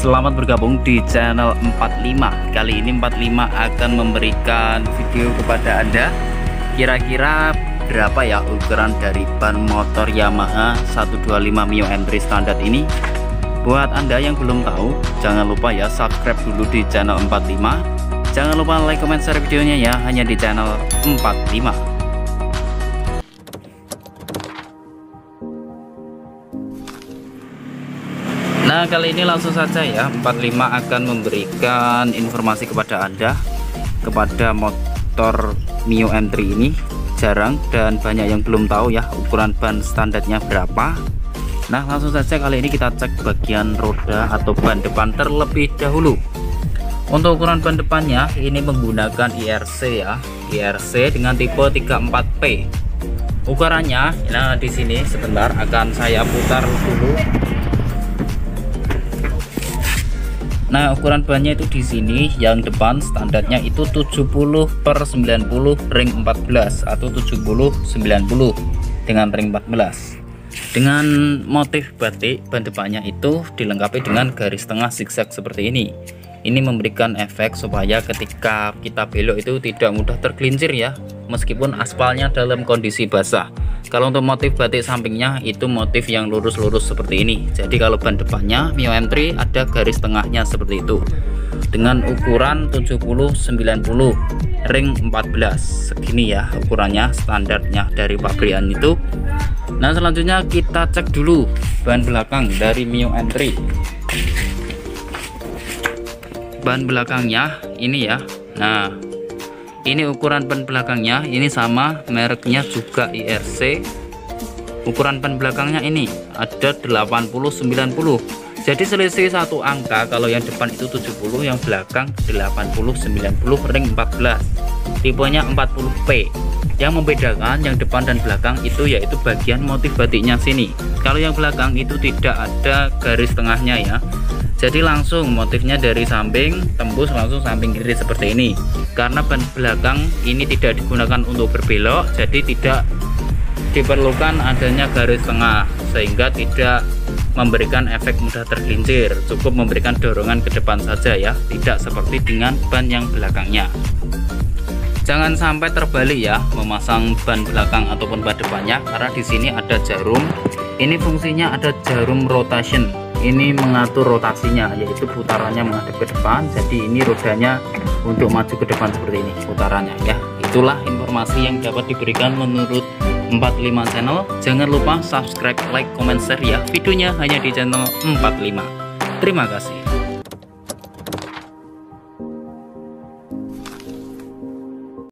Selamat bergabung di channel 45. Kali ini 45 akan memberikan video kepada Anda kira-kira berapa ya ukuran dari ban motor Yamaha 125 Mio M3 standar ini. Buat Anda yang belum tahu, jangan lupa ya subscribe dulu di channel 45. Jangan lupa like, comment, share videonya ya, hanya di channel 45. Nah, kali ini langsung saja ya, 45 akan memberikan informasi kepada Anda. Kepada motor Mio M3 ini jarang dan banyak yang belum tahu ya ukuran ban standarnya berapa. Nah, langsung saja kali ini kita cek bagian roda atau ban depan terlebih dahulu. Untuk ukuran ban depannya ini menggunakan IRC ya, IRC dengan tipe 34P. Ukurannya, nah di sini sebentar akan saya putar dulu. Nah, ukuran bannya itu di sini yang depan standarnya itu 70/90 ring 14 atau 70/90 dengan ring 14. Dengan motif batik, ban depannya itu dilengkapi dengan garis tengah zigzag seperti ini. Ini memberikan efek supaya ketika kita belok itu tidak mudah tergelincir ya, meskipun aspalnya dalam kondisi basah. Kalau untuk motif batik sampingnya itu motif yang lurus-lurus seperti ini. Jadi kalau ban depannya Mio M3 ada garis tengahnya seperti itu. Dengan ukuran 70/90 ring 14. Segini ya ukurannya standarnya dari pabrikan itu. Nah, selanjutnya kita cek dulu ban belakang dari Mio M3. Ban belakangnya ini ya. Nah, ini ukuran ban belakangnya ini sama, mereknya juga IRC. Ukuran ban belakangnya ini ada 80/90. Jadi selisih satu angka, kalau yang depan itu 70, yang belakang 80/90 ring 14. Tipenya 40P. Yang membedakan yang depan dan belakang itu yaitu bagian motif batiknya sini. Kalau yang belakang itu tidak ada garis tengahnya ya. Jadi langsung motifnya dari samping tembus langsung samping kiri seperti ini. Karena ban belakang ini tidak digunakan untuk berbelok, jadi tidak diperlukan adanya garis tengah sehingga tidak memberikan efek mudah tergelincir. Cukup memberikan dorongan ke depan saja ya, tidak seperti dengan ban yang belakangnya. Jangan sampai terbalik ya memasang ban belakang ataupun ban depannya, karena di sini ada jarum. Ini fungsinya ada jarum rotation. Ini mengatur rotasinya, yaitu putarannya menghadap ke depan. Jadi ini rodanya untuk maju ke depan seperti ini putarannya ya. Itulah informasi yang dapat diberikan menurut 45 channel. Jangan lupa subscribe, like, comment, share ya. Videonya hanya di channel 45. Terima kasih.